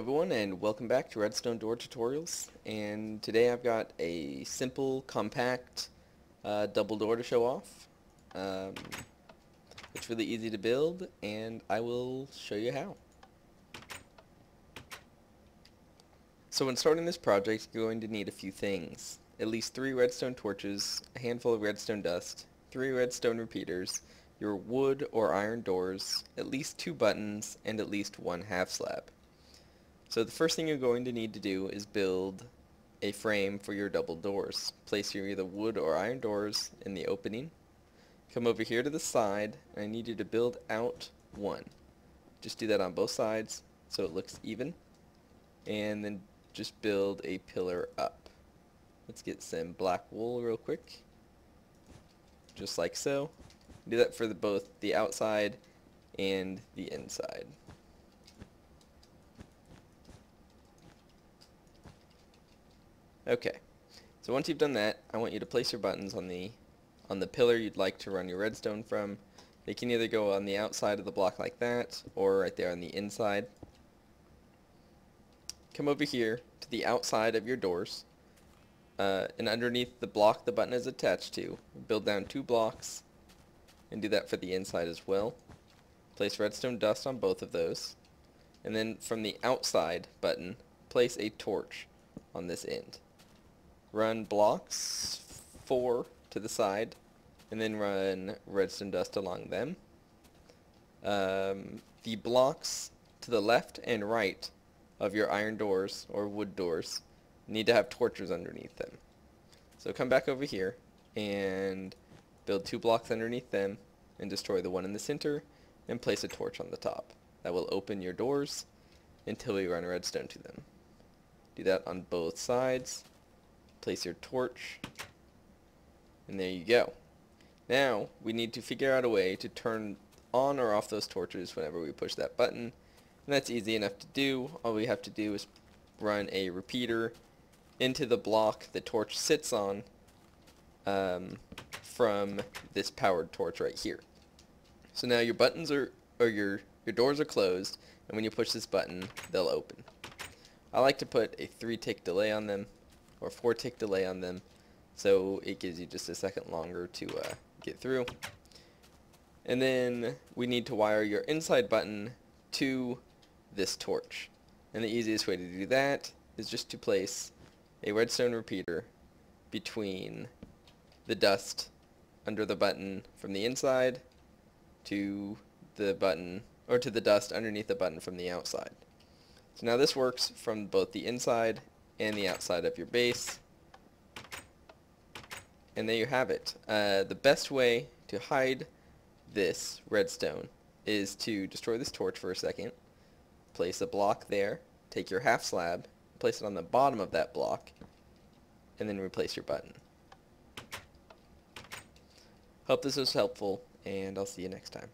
everyone, and welcome back to Redstone Door Tutorials. And today I've got a simple, compact double door to show off. It's really easy to build, and I will show you how. So when starting this project, you're going to need a few things. At least 3 redstone torches, a handful of redstone dust, 3 redstone repeaters, your wood or iron doors, at least 2 buttons, and at least 1 half slab. So the first thing you're going to need to do is build a frame for your double doors. Place your either wood or iron doors in the opening. Come over here to the side, and I need you to build out 1. Just do that on both sides so it looks even. And then just build a pillar up. Let's get some black wool real quick. Just like so. Do that for both the outside and the inside. Okay, so once you've done that, I want you to place your buttons on the pillar you'd like to run your redstone from. They can either go on the outside of the block like that, or right there on the inside. Come over here to the outside of your doors, and underneath the block the button is attached to, build down 2 blocks, and do that for the inside as well. Place redstone dust on both of those, and then from the outside button, place a torch on this end. Run blocks 4 to the side, and then run redstone dust along them. The blocks to the left and right of your iron doors or wood doors need to have torches underneath them. So come back over here and build 2 blocks underneath them and destroy the one in the center and place a torch on the top. That will open your doors until we run redstone to them. Do that on both sides. Place your torch, and there you go. Now we need to figure out a way to turn on or off those torches whenever we push that button, and that's easy enough to do. All we have to do is run a repeater into the block the torch sits on from this powered torch right here. So now your buttons are, or your doors are closed, and when you push this button they'll open. I like to put a 3-tick delay on them, or 4-tick delay on them, so it gives you just a second longer to get through. And then we need to wire your inside button to this torch. And the easiest way to do that is just to place a redstone repeater between the dust under the button from the inside to the button, or to the dust underneath the button from the outside. So now this works from both the inside and the outside of your base. And there you have it. The best way to hide this redstone is to destroy this torch for a second. Place a block there. Take your half slab. Place it on the bottom of that block. And then replace your button. Hope this was helpful, and I'll see you next time.